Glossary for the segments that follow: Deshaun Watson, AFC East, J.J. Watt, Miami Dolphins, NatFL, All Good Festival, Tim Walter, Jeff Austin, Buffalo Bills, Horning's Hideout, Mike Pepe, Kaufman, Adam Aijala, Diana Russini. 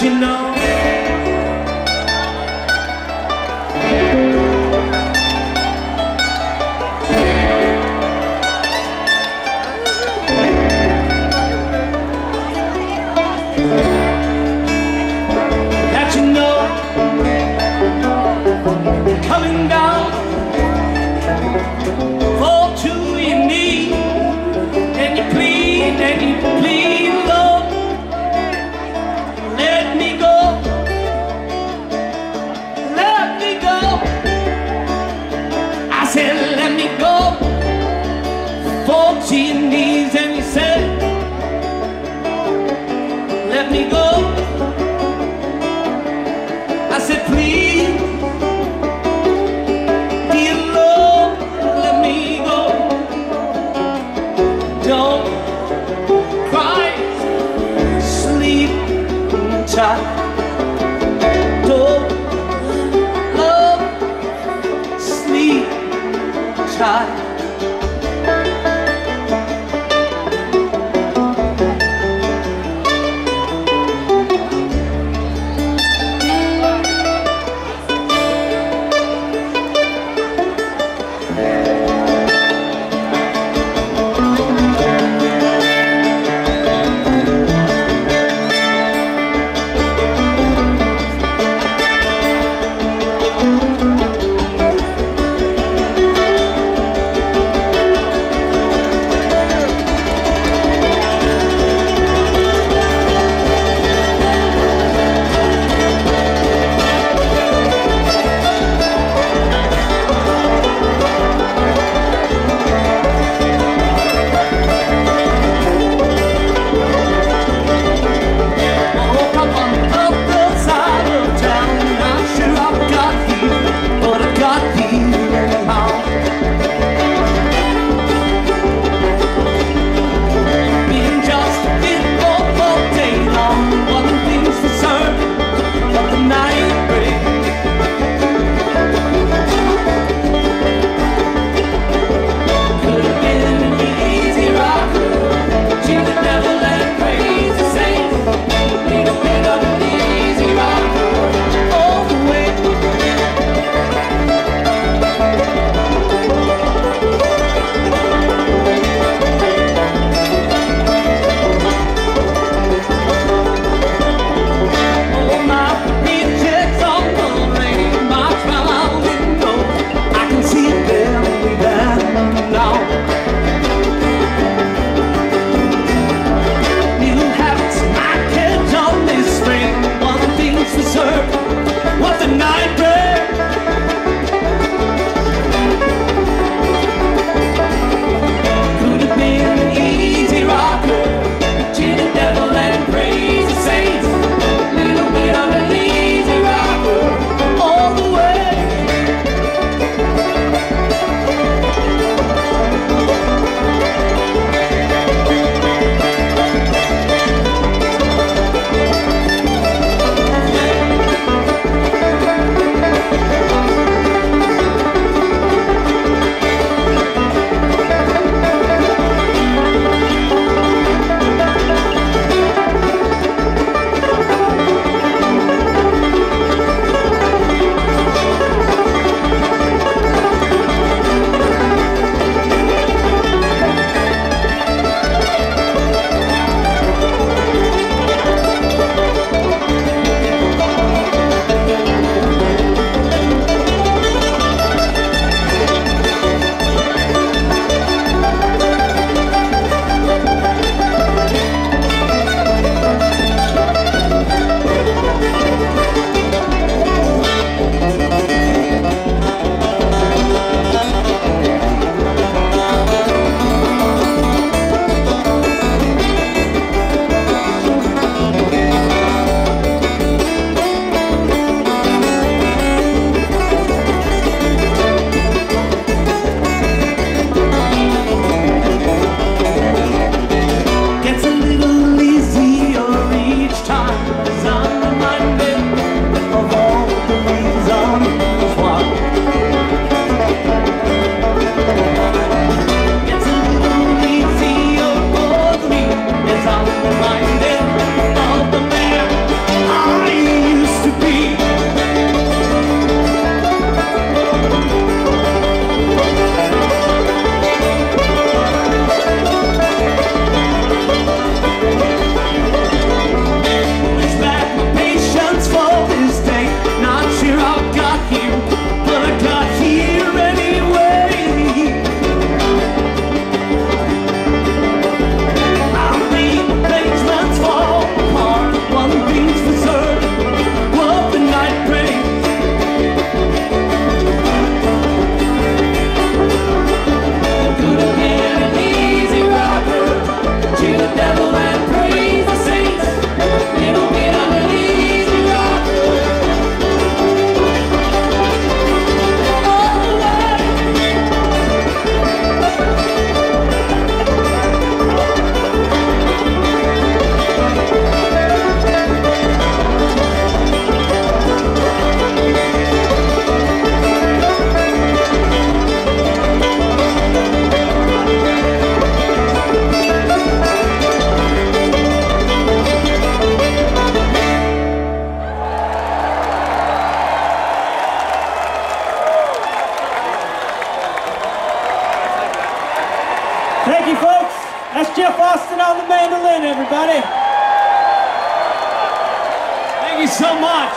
she knows. That you know, coming down for two you need, and you plead and you plead, Lord, let me go, let me go. I said let me go for two you need, and you said let me go. I said please, dear Lord, let me go. Don't cry, sleep, child. Don't love, sleep, child. That's Jeff Austin on the mandolin, everybody. Thank you so much.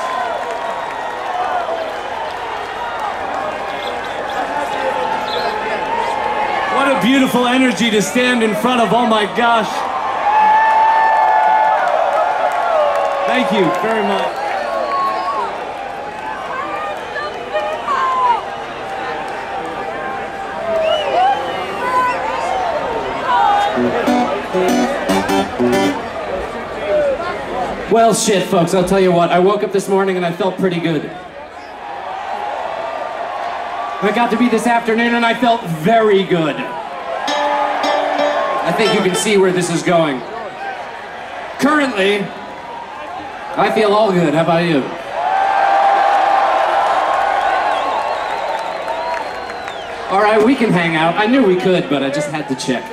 What a beautiful energy to stand in front of, oh my gosh. Thank you very much. Well, shit, folks, I'll tell you what, I woke up this morning and I felt pretty good. I got to be this afternoon and I felt very good. I think you can see where this is going. Currently, I feel all good. How about you? All right, we can hang out. I knew we could, but I just had to check.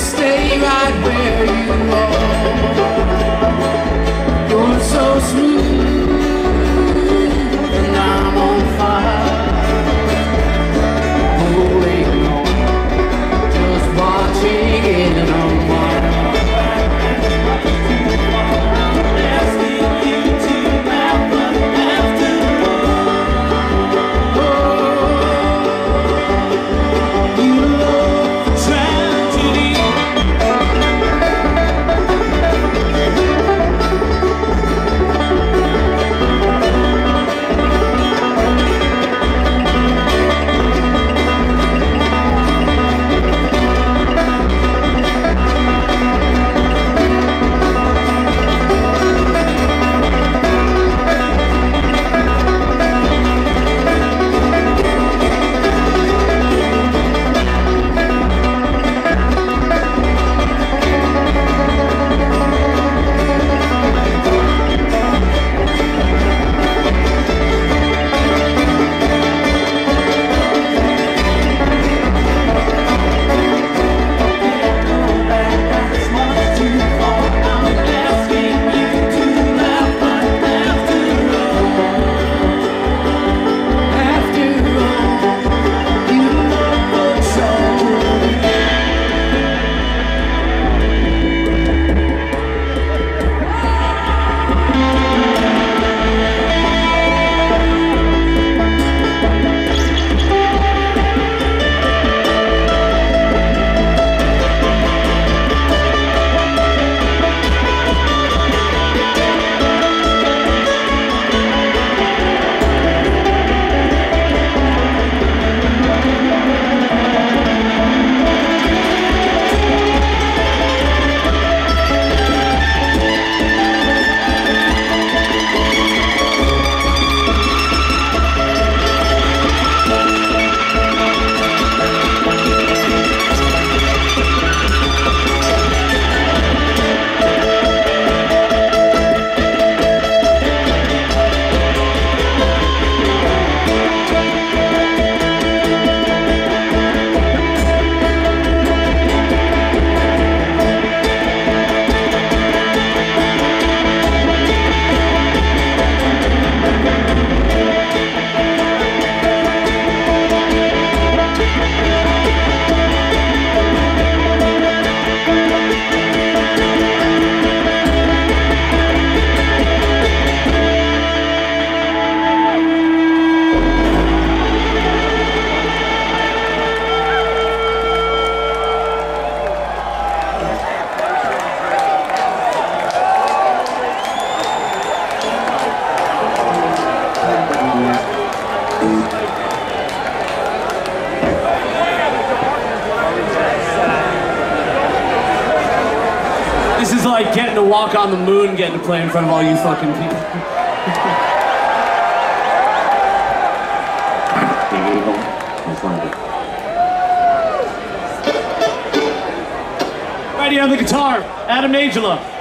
Stay right where you are. like getting to walk on the moon, getting to play in front of all you fucking people. Ready on the guitar, Adam Aijala.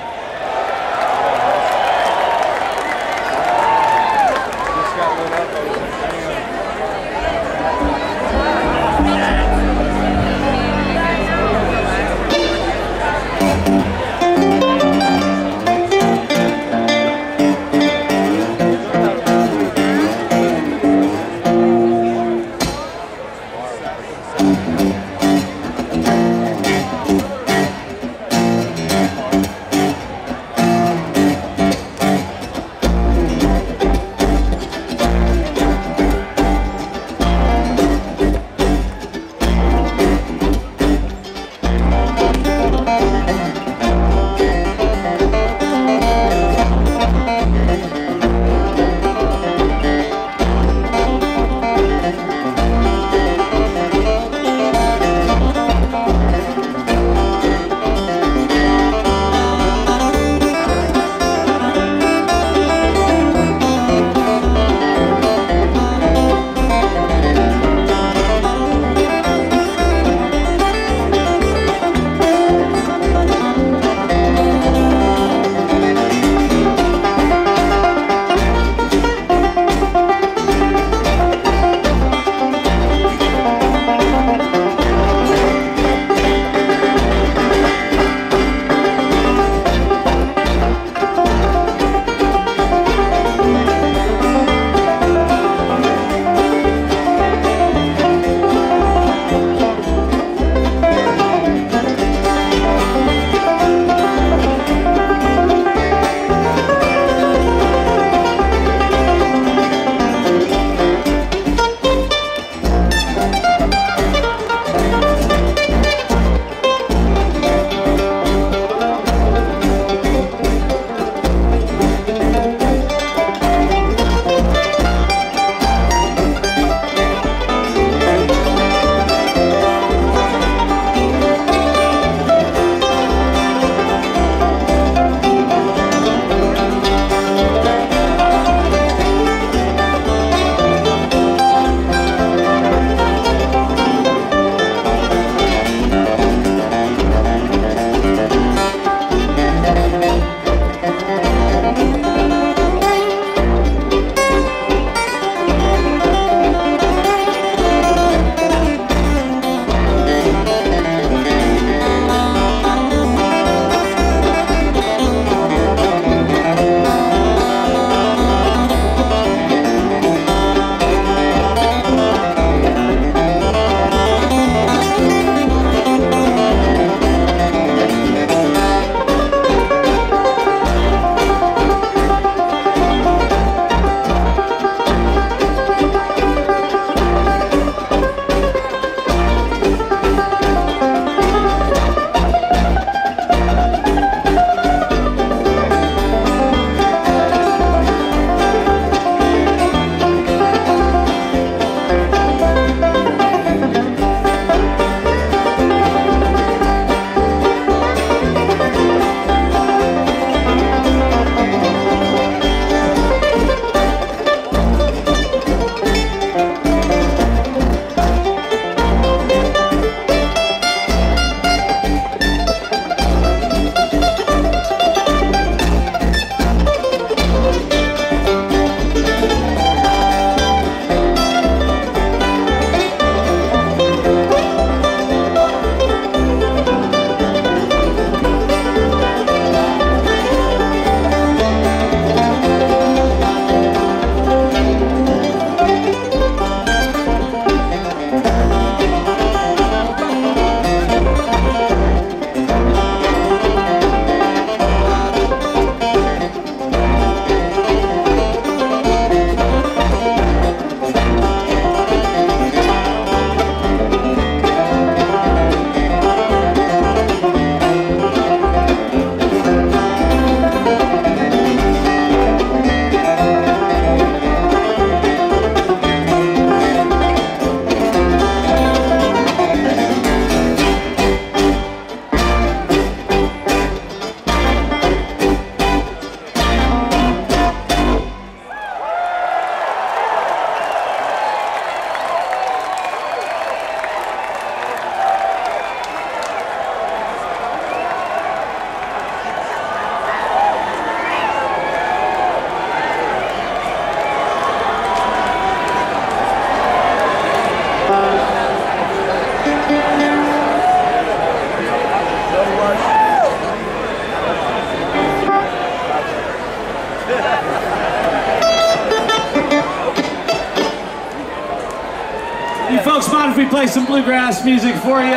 folks mind if we play some bluegrass music for you?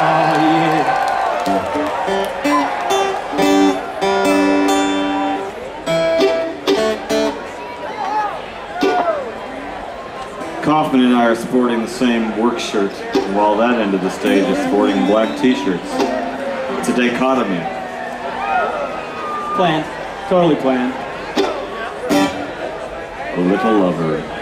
Oh, yeah. Kaufman and I are sporting the same work shirt, and while that end of the stage is sporting black t-shirts. It's a dichotomy. Planned. Totally planned. A little lover.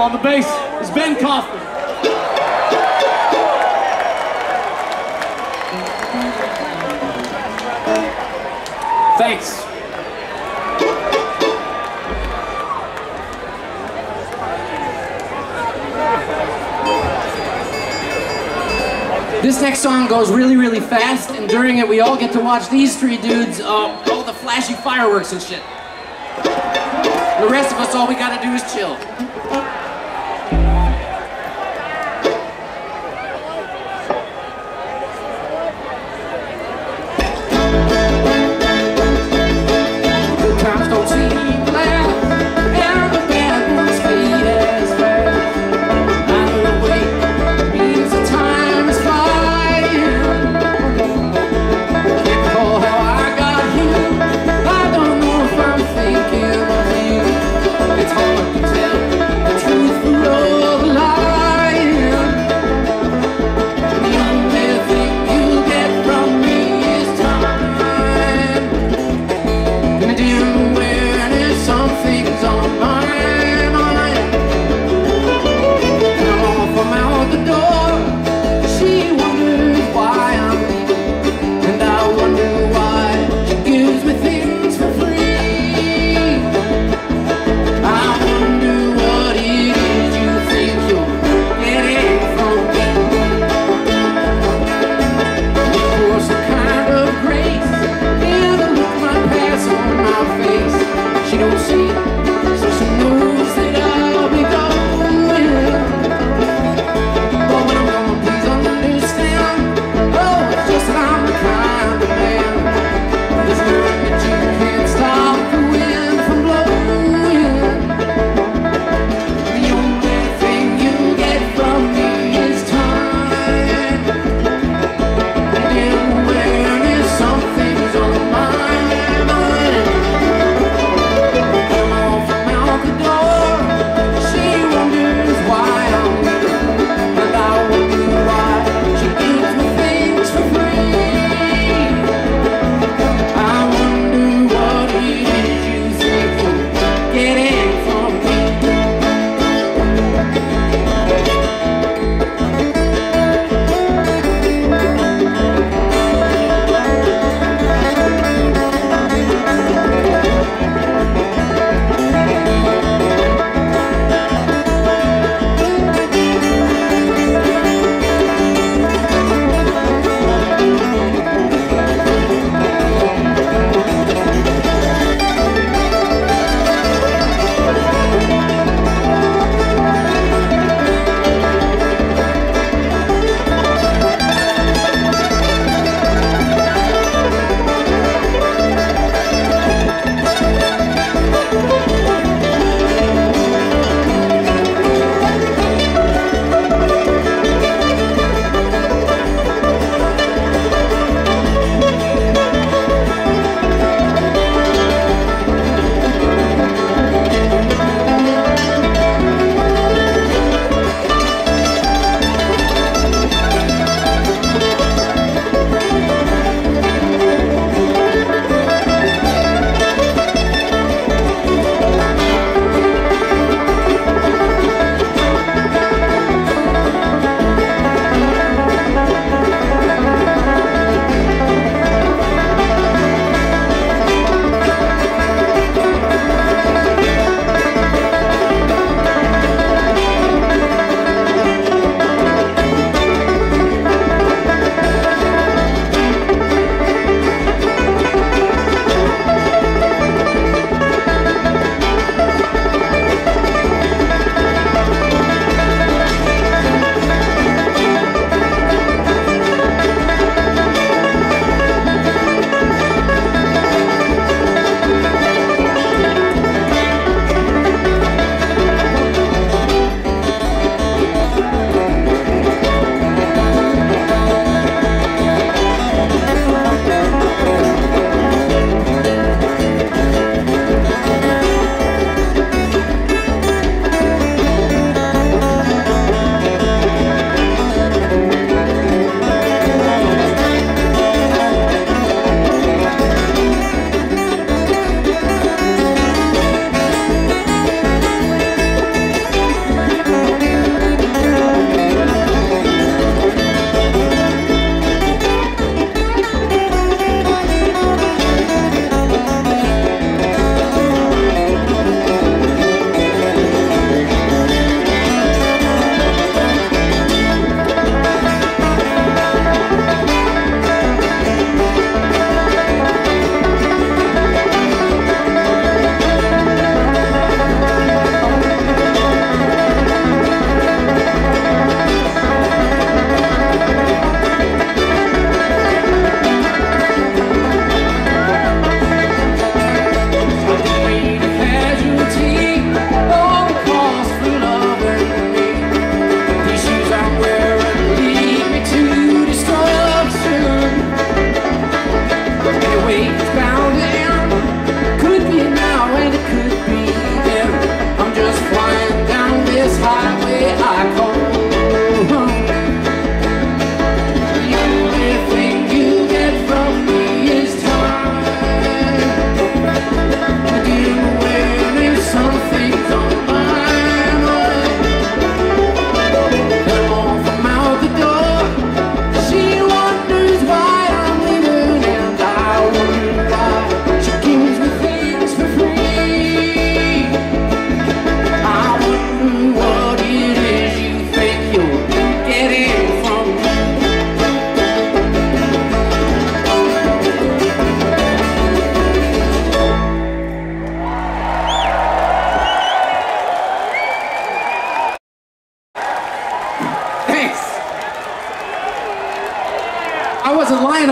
On the bass is Ben Kaufman. Thanks. This next song goes really, really fast, and during it we all get to watch these three dudes all the flashy fireworks and shit. The rest of us, all we gotta do is chill. It's hard to tell the truth.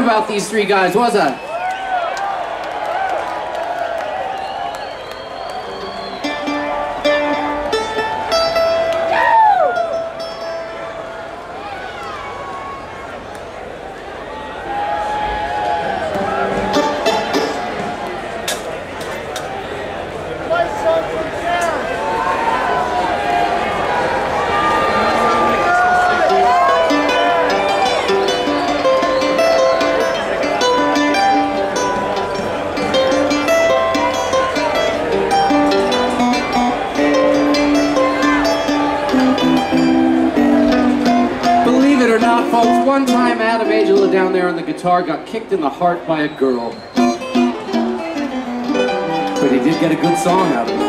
about these three guys, was I? One time Adam Aijala down there on the guitar got kicked in the heart by a girl. But he did get a good song out of it.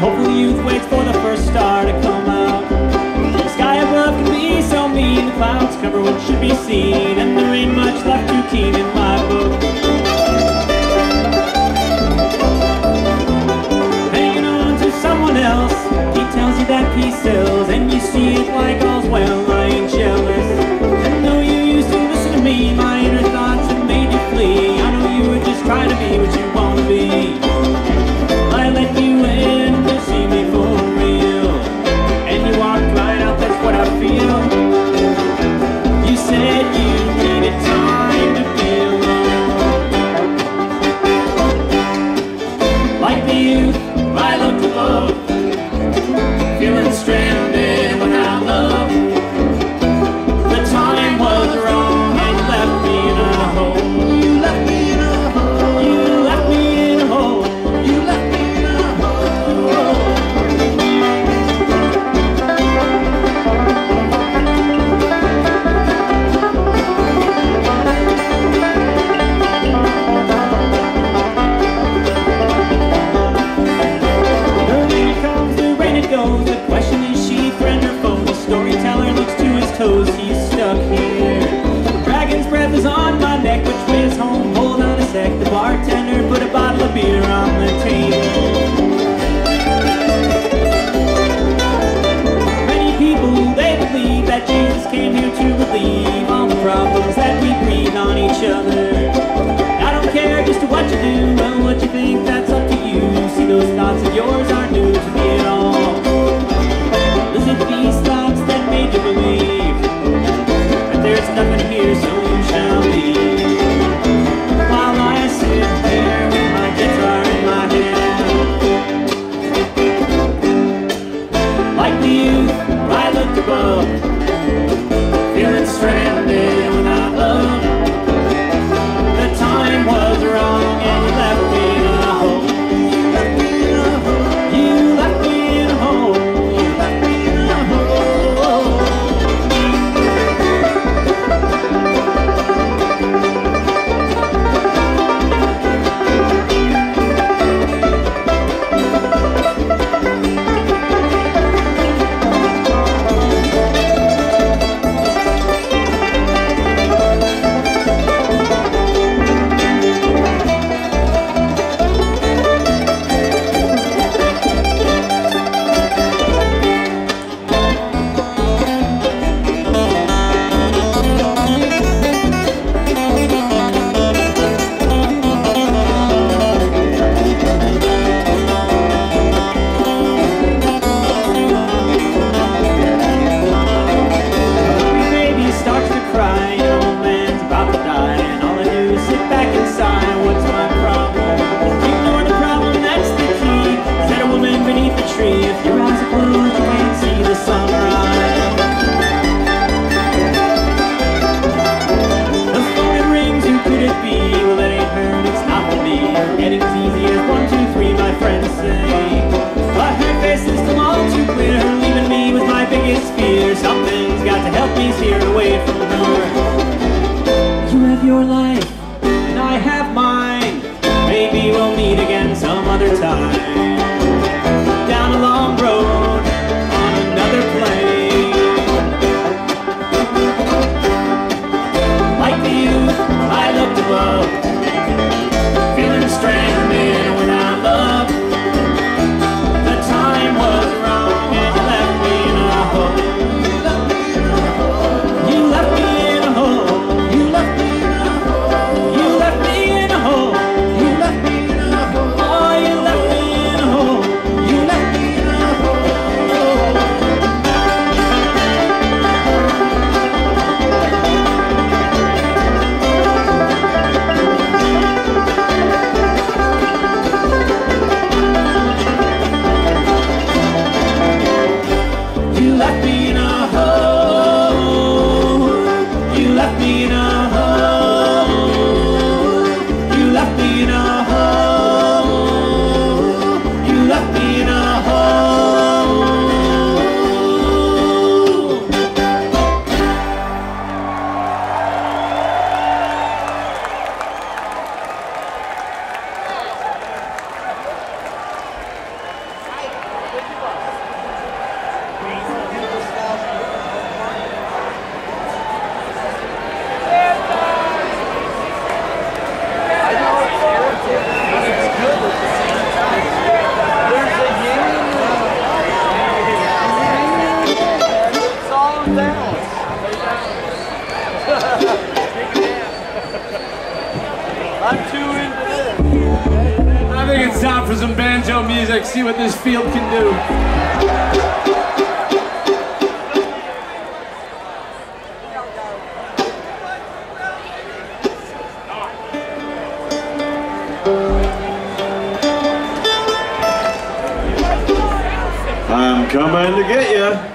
Hopefully youth waits for the first star to come out. The sky above can be so mean, the clouds cover what should be seen, and there ain't much left too keen in my book. Hanging on to someone else, he tells you that he sells, and you see it like all's well, I ain't jealous. And though you used to listen to me, my inner thoughts have made you flee. I know you were just trying to be what you want to be. I let you in to see me for real, and you walked right out, that's what I feel. You said you needed time to feel alone. Like the youth, I look to love, feeling stranded without love. The time was wrong and left me in a hole. You left me in a hole. You left me in a hole. You left. The question time for some banjo music, see what this field can do. I'm coming to get ya.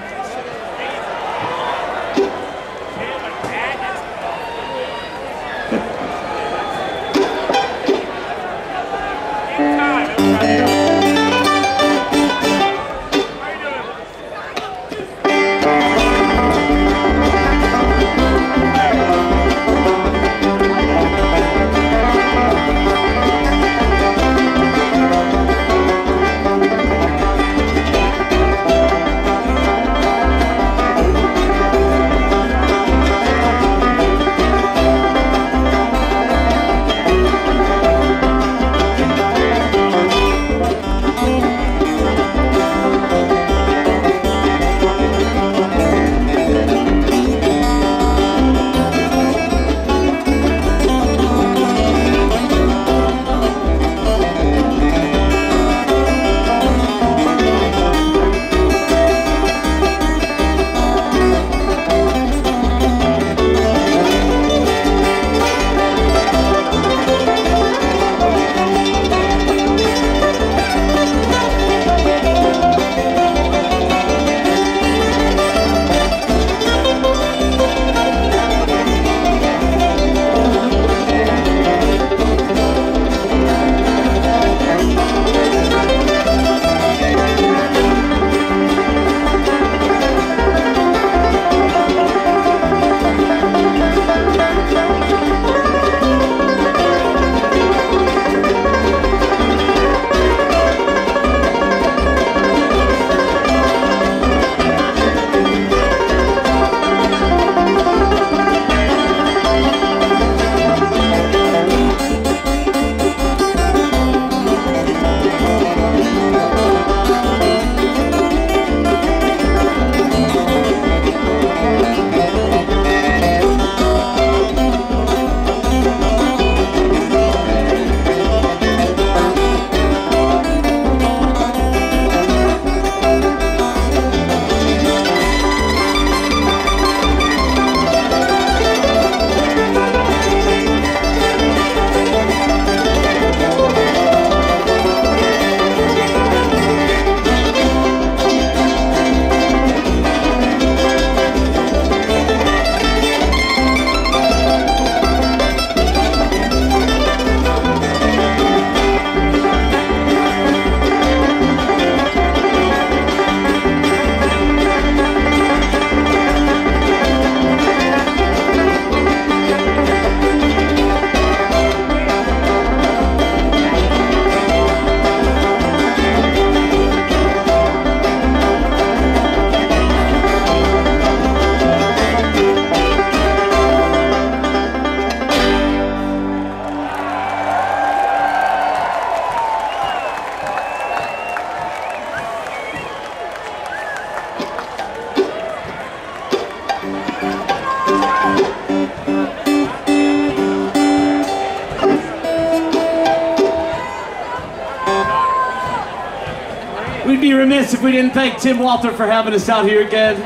We'd be remiss if we didn't thank Tim Walter for having us out here again.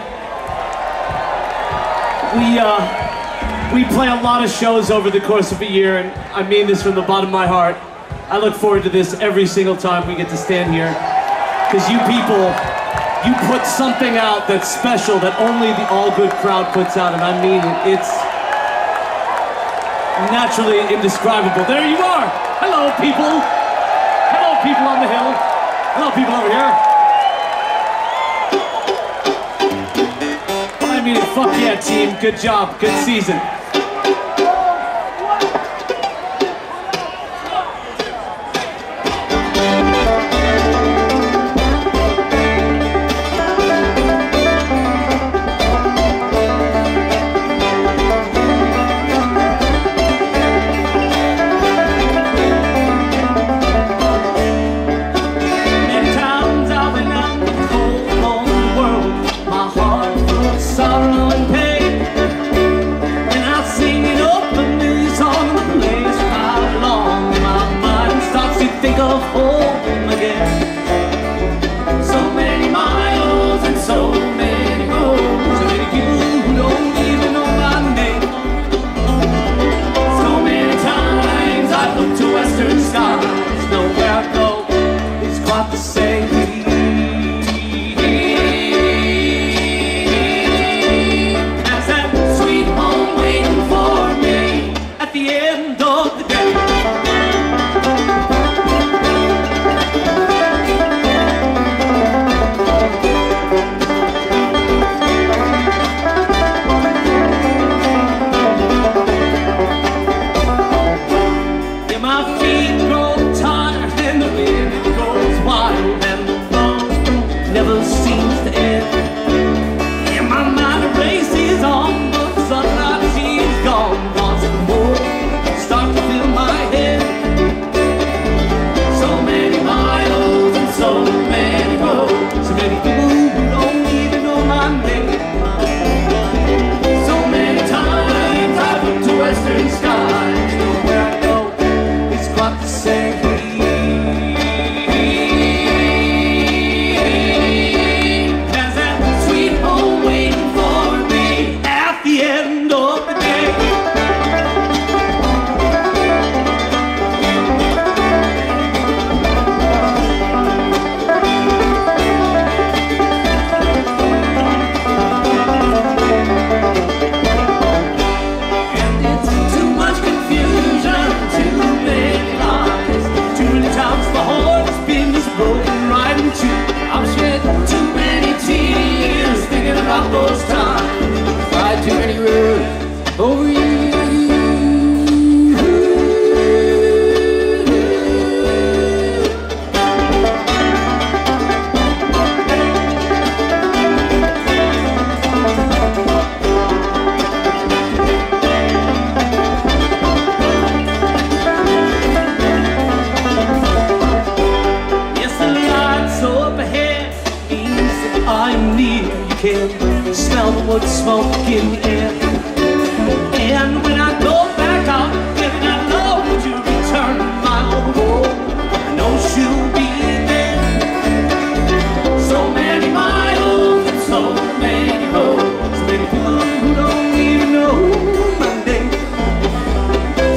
We play a lot of shows over the course of a year, and I mean this from the bottom of my heart. I look forward to this every single time we get to stand here, because you people, you put something out that's special that only the All Good crowd puts out, and I mean it. It's naturally indescribable. There you are! Hello, people! Hello, people on the hill! Hello, people over here. I mean, fuck yeah, team. Good job. Good season. Sorrow and pain, and I hill, smell the wood smoke in the air. And when I go back out, then I know that you'll return my old home. I know she'll be there. So many miles and so many roads, so many people who don't even know my name.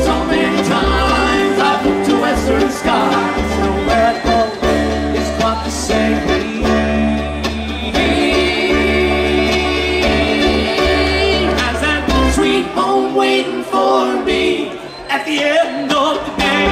So many times I've looked to western skies, nowhere I go is quite the same. At the end of the day,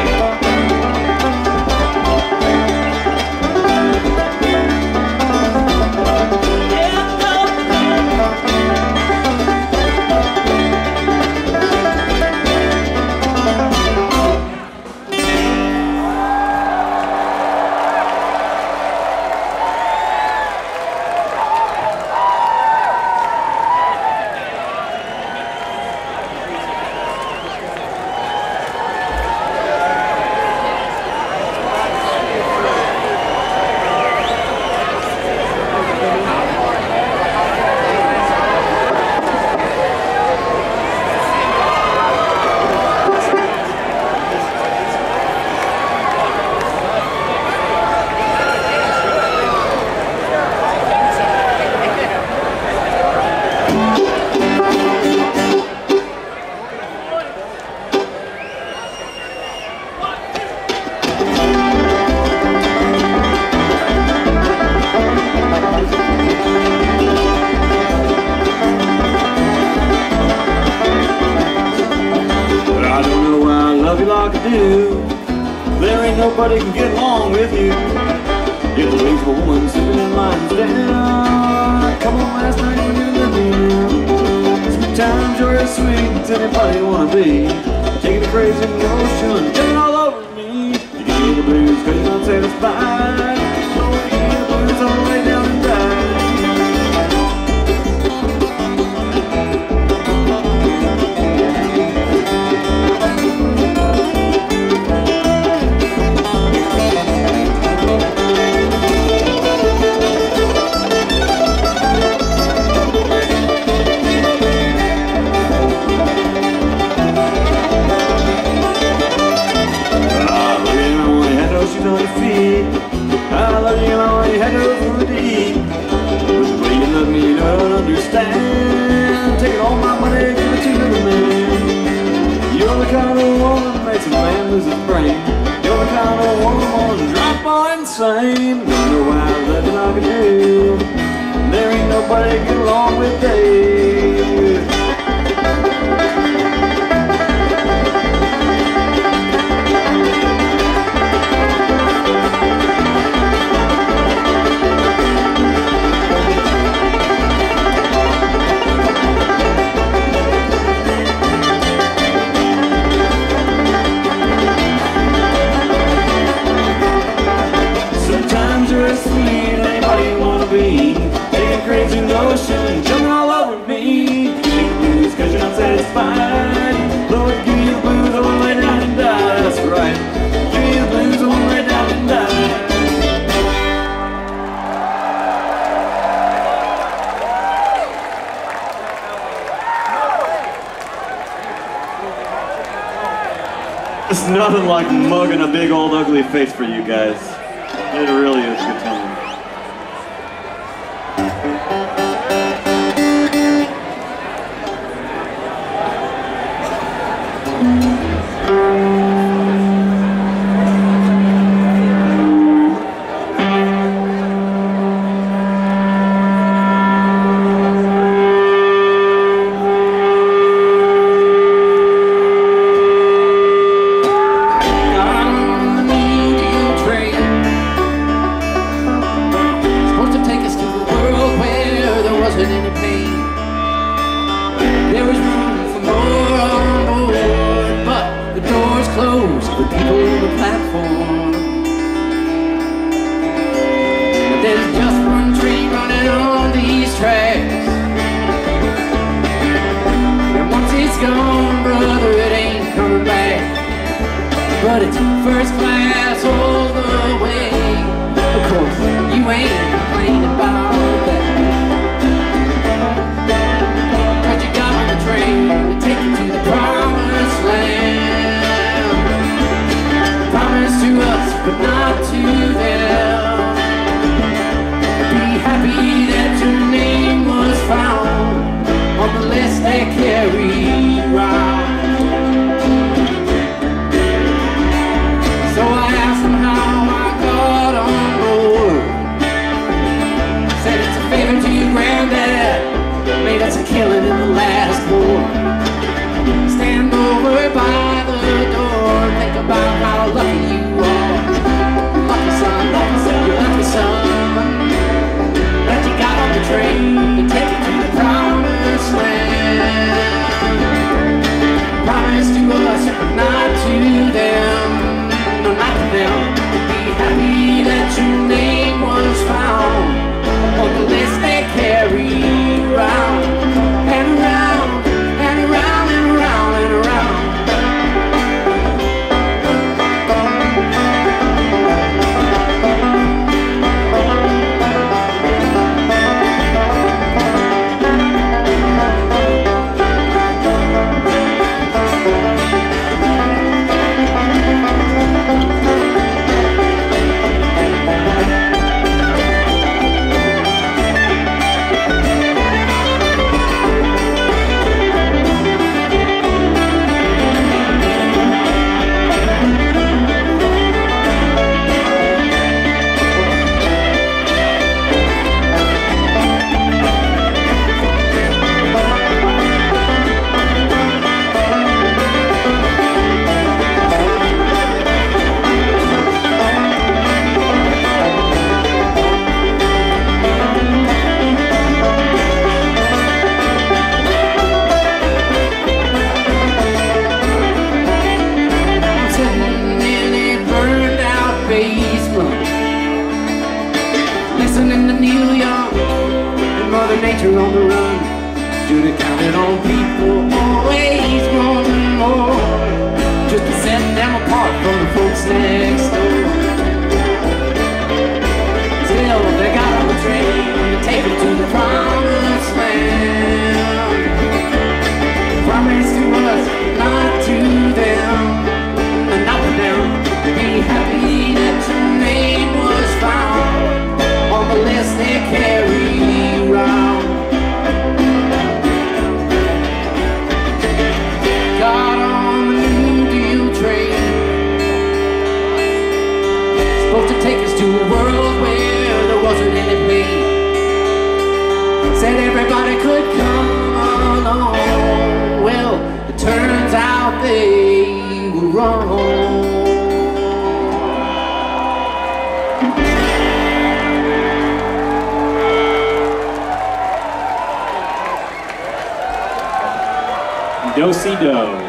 nobody can get along with you. You're the ways of a woman sleeping in lines down. Come on, last night when you lived in. Sometimes you're as sweet as anybody you wanna be. Taking the crazy notion, getting all over me. You can hear the blues 'cause you don't satisfy. So you can hear the blues all the way down and I love you, I know you had no food to eat. But the way you love me, you don't understand. Taking all my money, give it to the man. You're the kind of woman that makes a man lose his brain. You're the kind of woman that drives boy insane. Don't know why I love you like I do. There ain't nobody get along with Dave. It's nothing like mugging a big old ugly face for you guys. It really is good time. All the way, of course, you ain't complaining about that. that's a killing in the last war. Stand over by the door, think about how lucky you are. Lucky son, you're lucky son. That you got on the train to take you to the promised land. Promised to us, but not to them. No, not to them. Be happy that your name was found on the list they carry around. On the run, should have counted on people always wanting more, just to set them apart from the folks next door. Still, they got on the train to take them to the promised land. Promised to us, not to them, and not to them. Be happy that your name was found on the list they carry around. To a world where there wasn't any pain. Said everybody could come along. Well, it turns out they were wrong. Do-si-do.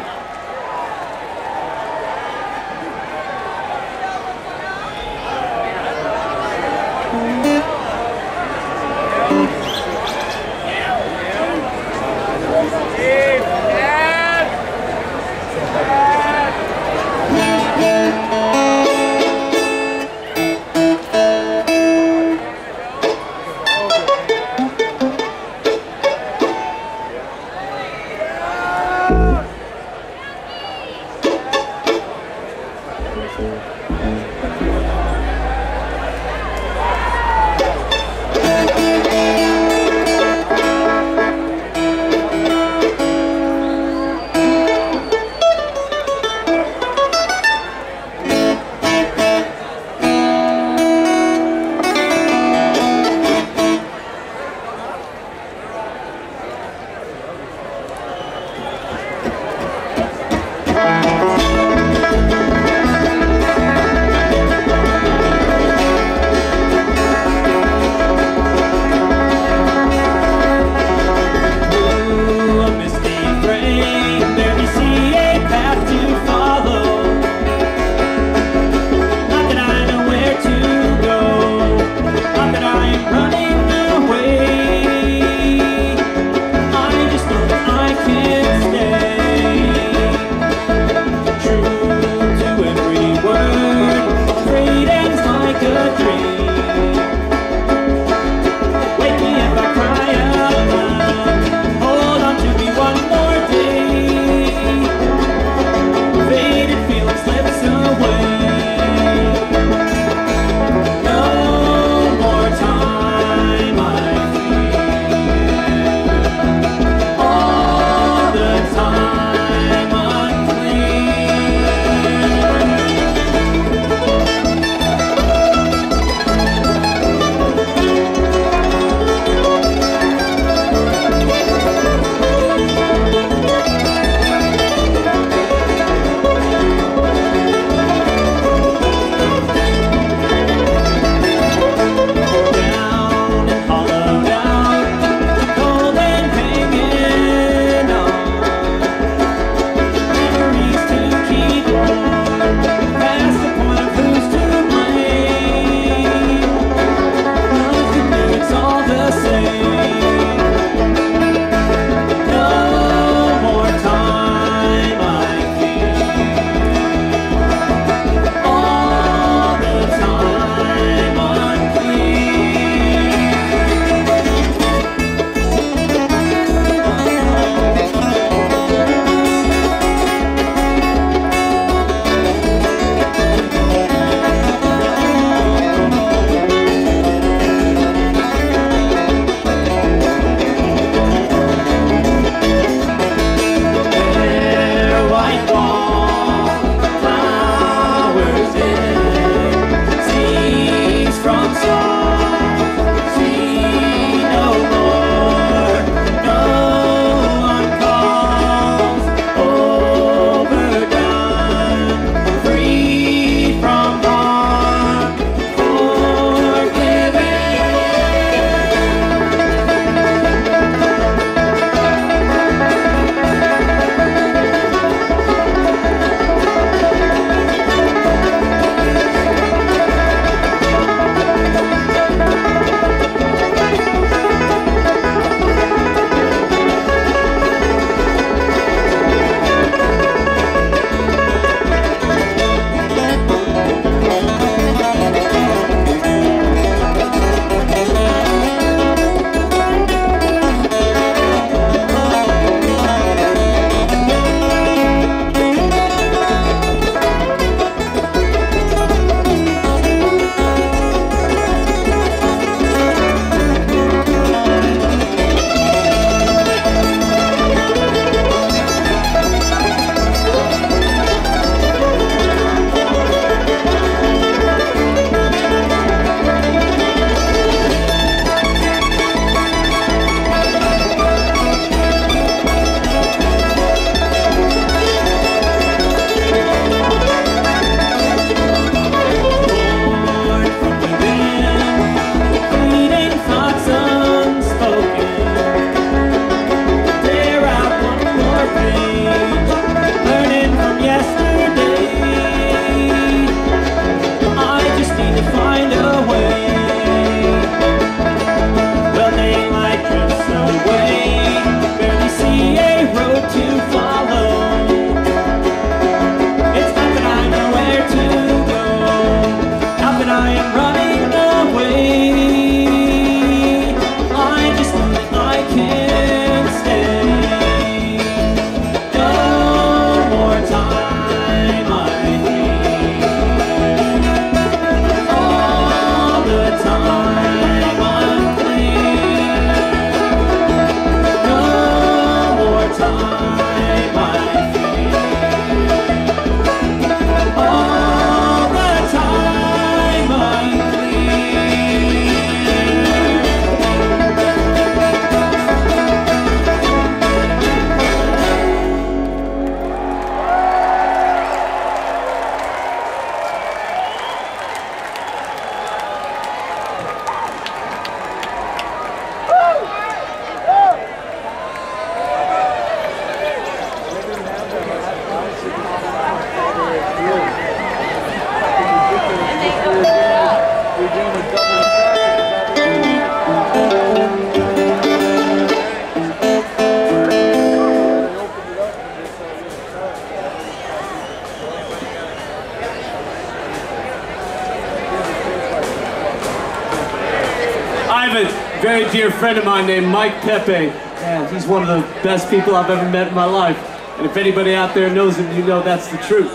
dear friend of mine named Mike Pepe. And he's one of the best people I've ever met in my life. And if anybody out there knows him, you know that's the truth.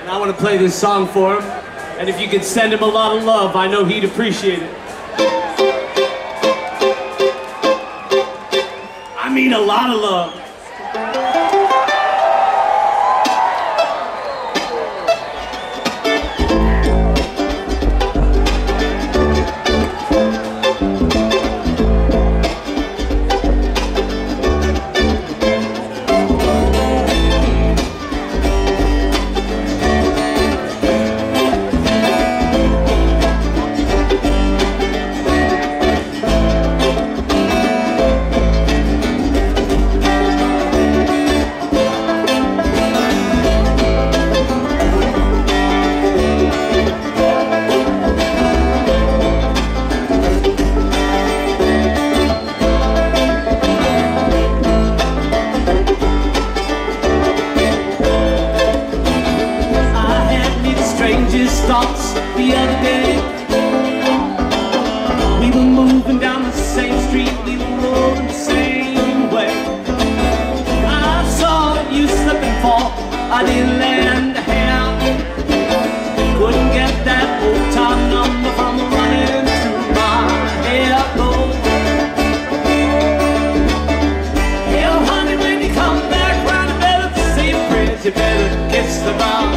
And I want to play this song for him. And if you could send him a lot of love, I know he'd appreciate it. I mean a lot of love. Thoughts the other day, we were moving down the same street, we were rolling the same way. I saw you slip and fall, I didn't lend a hand. Couldn't get that old top number from running through my elbow. Hell, honey, when you come back round the bed of the same friends, you better kiss the ground.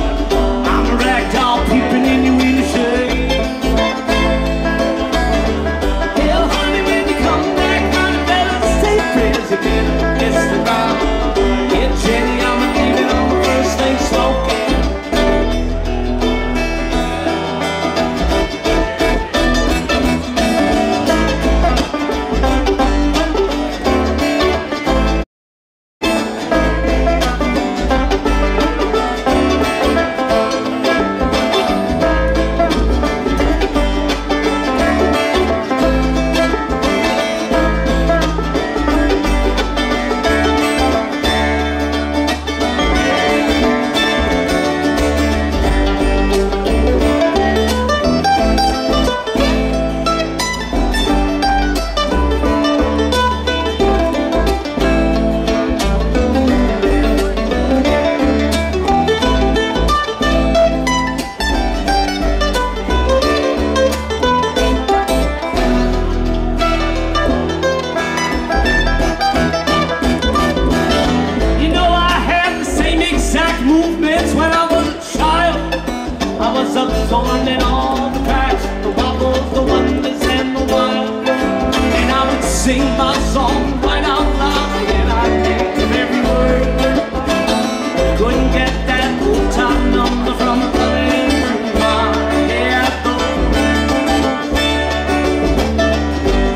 Torn in all the cracks, the wobbles, the wonders, and the wild. And I would sing my song right out loud, and I think of every word. Couldn't get that old top number from a plane through my headphone.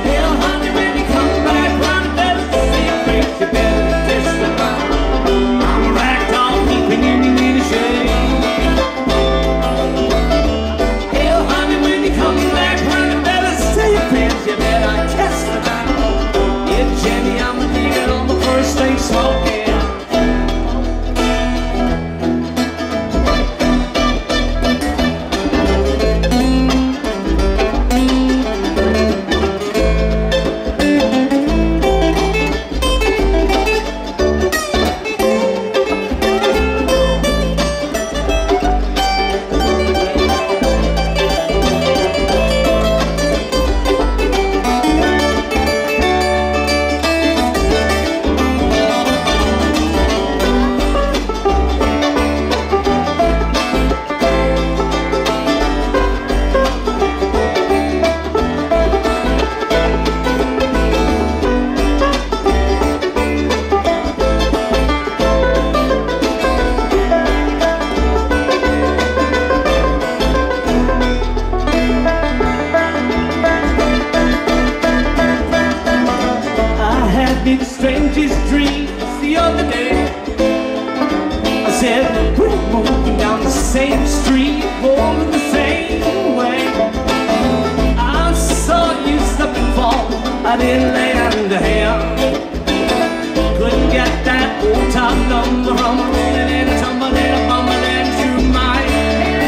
Hell, honey, when you come back round the bed, the same place, you better kiss the ground. I'm a ragdoll keeping you in a shade. The strangest dreams the other day. I said we're moving down the same street, rolling the same way. I saw you slip and fall, I didn't lend a hand. Couldn't get that old top number from a rolling and a tumbling and a bumbling and through my head.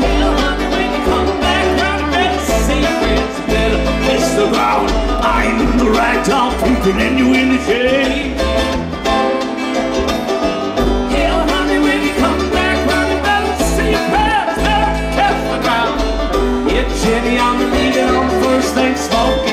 Hell, honey, when you come back round the bed, say friends. blacktop puking and you in the shade. Yeah, honey, when you come back, honey, better see your past, never catch the ground. Yeah, Jenny, I'm the leader on the first thing smoking.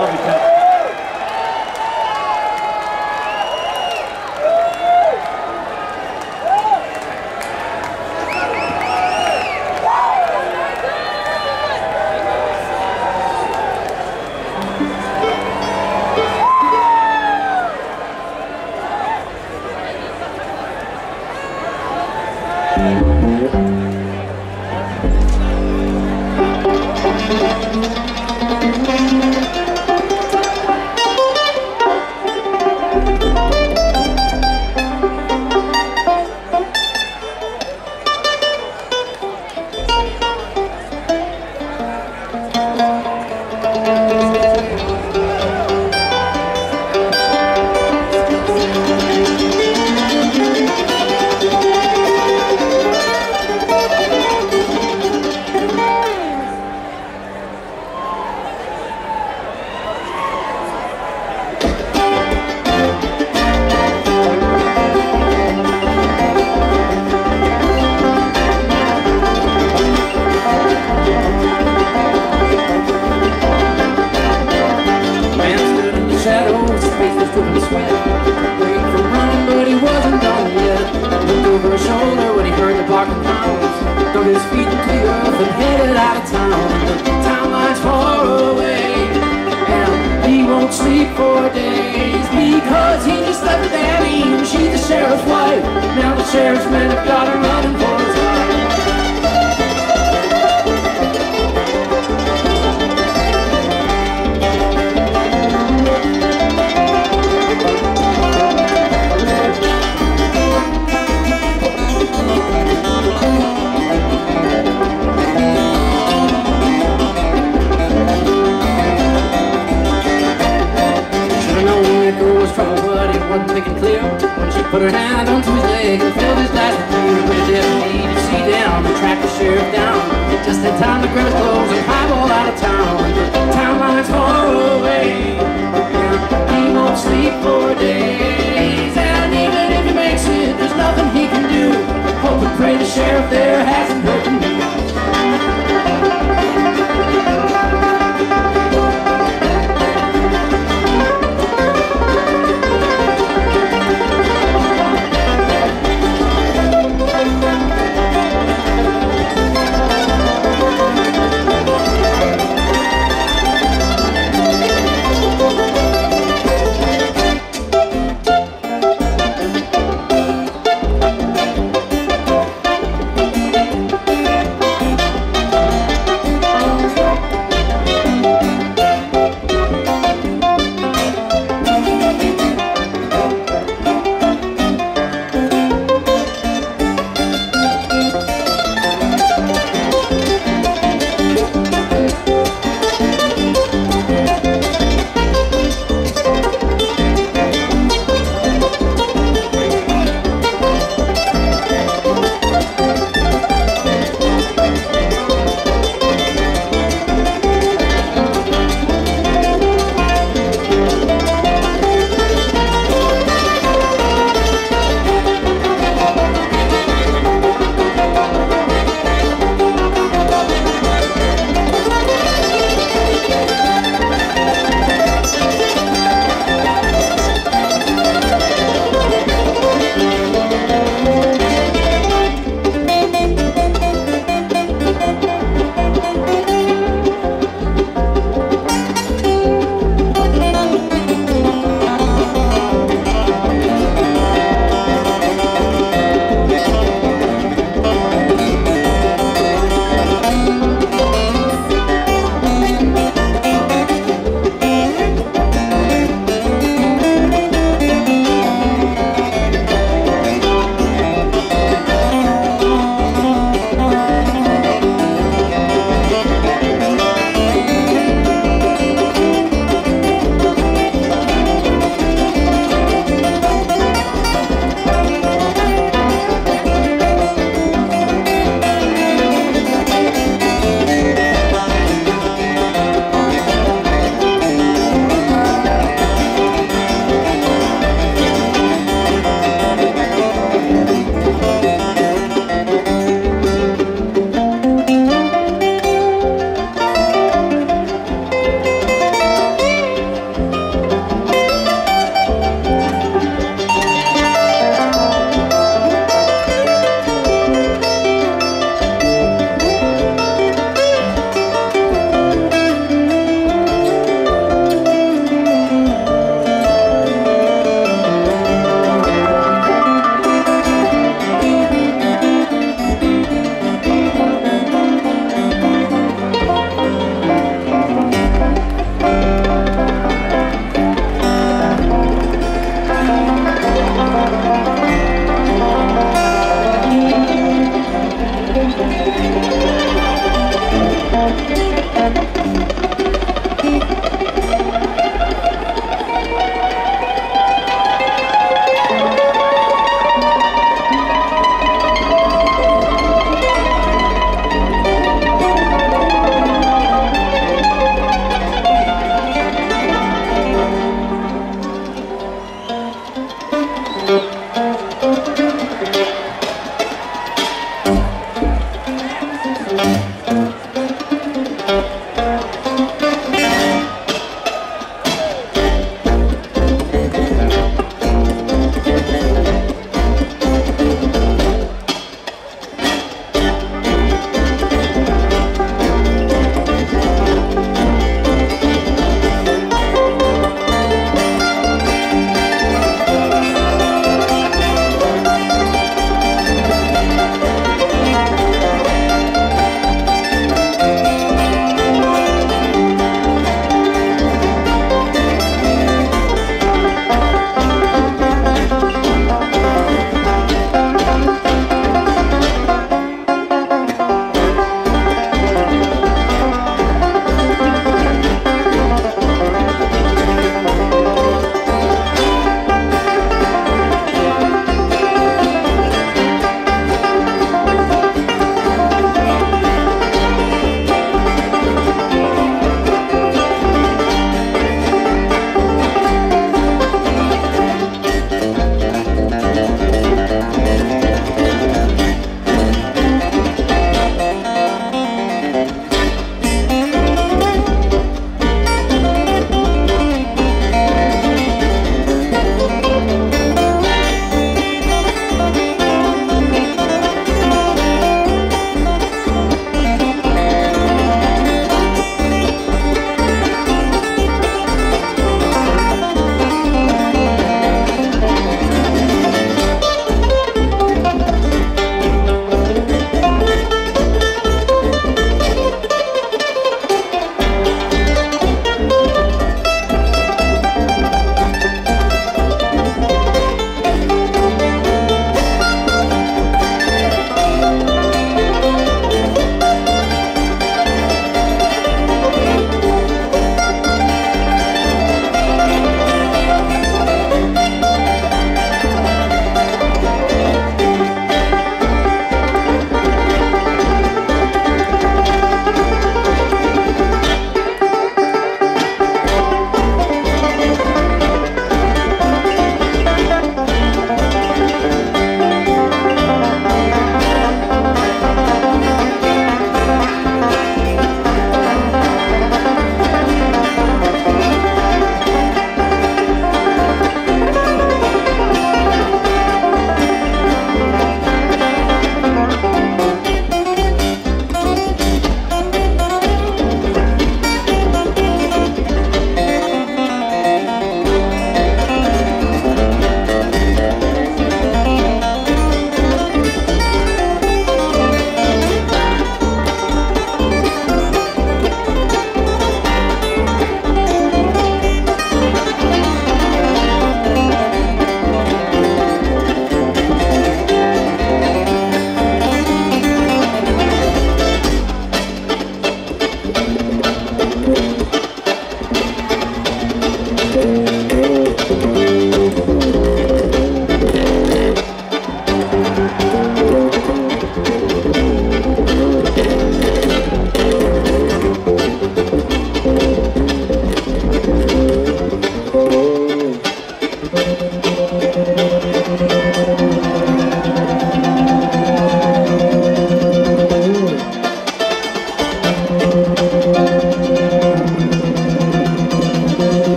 Love you, Pep. his shoulder when he heard the barking hounds. Dug his feet into the earth and headed out of town. The town lies far away, and he won't sleep for days, because he just left Annie, and she's the sheriff's wife. Now the sheriff's men have got him running for his life. And clear when she put her hand onto his leg and filled his glass with beer. But it didn't need to see down and track the sheriff down. Just had time to grab his clothes and highball out of town. The town lies far away, and he won't sleep for days. And even if he makes it, there's nothing he can do. Hope and pray the sheriff there hasn't heard the news.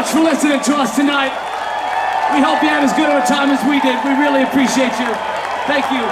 much for listening to us tonight. We hope you had as good of a time as we did. We really appreciate you. Thank you.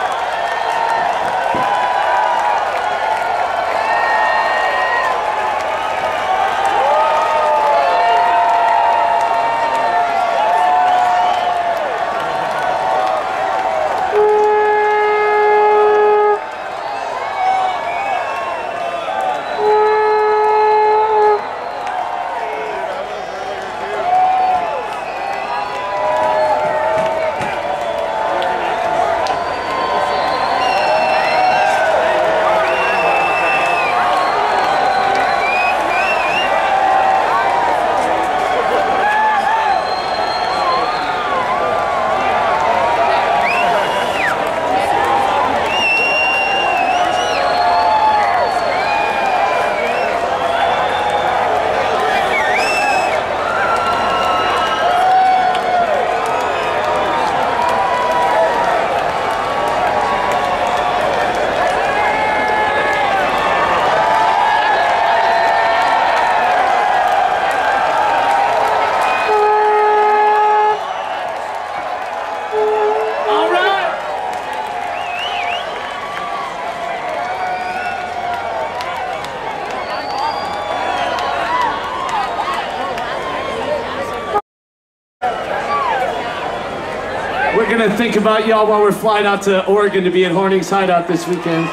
Think about y'all while we're flying out to Oregon to be at Horning's Hideout this weekend.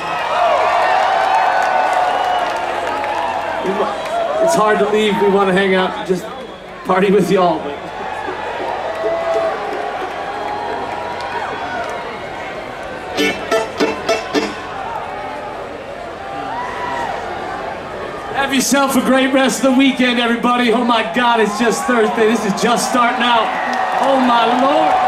It's hard to leave. We want to hang out and just party with y'all. Have yourself a great rest of the weekend, everybody. Oh my God, it's just Thursday. This is just starting out. Oh my Lord.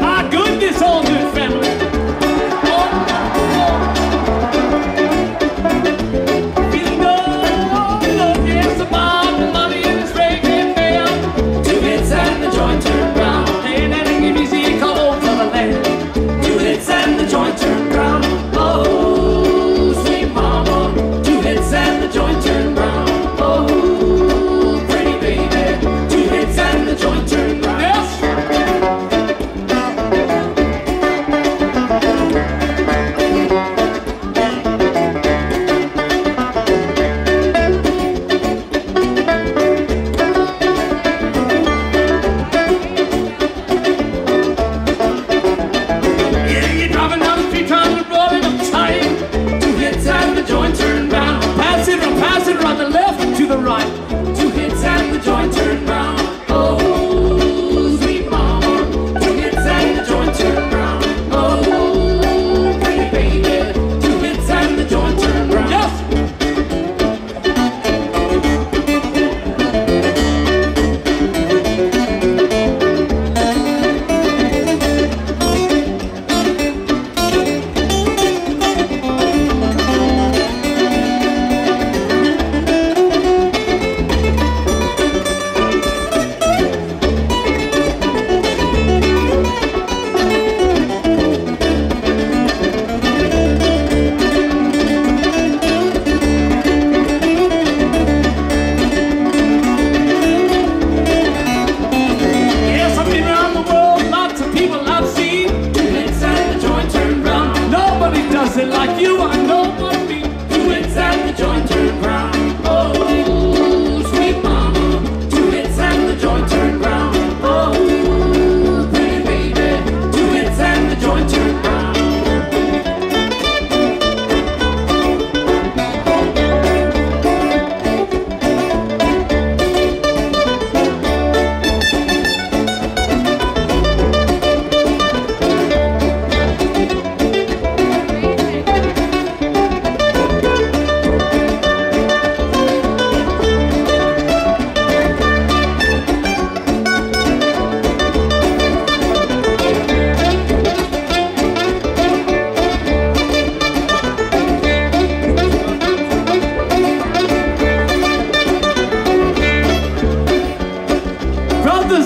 My goodness, all good family.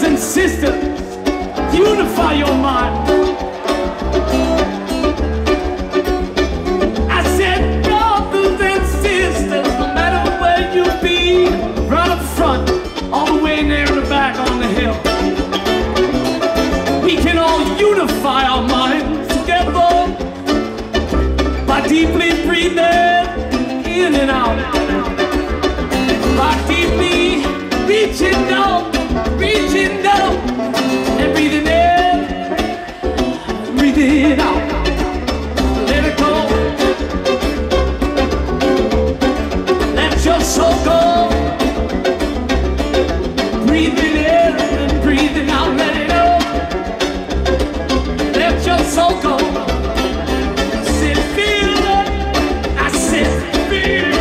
brothers and sisters, unify your mind. I said, brothers and sisters, no matter where you be, right up front, all the way in there in the back on the hill, we can all unify our minds together by deeply breathing in and out. Reaching down, and breathing in, breathing out. Let it go. Let your soul go. Breathing in and breathing out. Let it go. Let your soul go. I said, feel it. I said, feel it.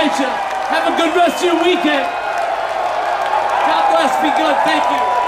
Have a good rest of your weekend. God bless. Be good. Thank you.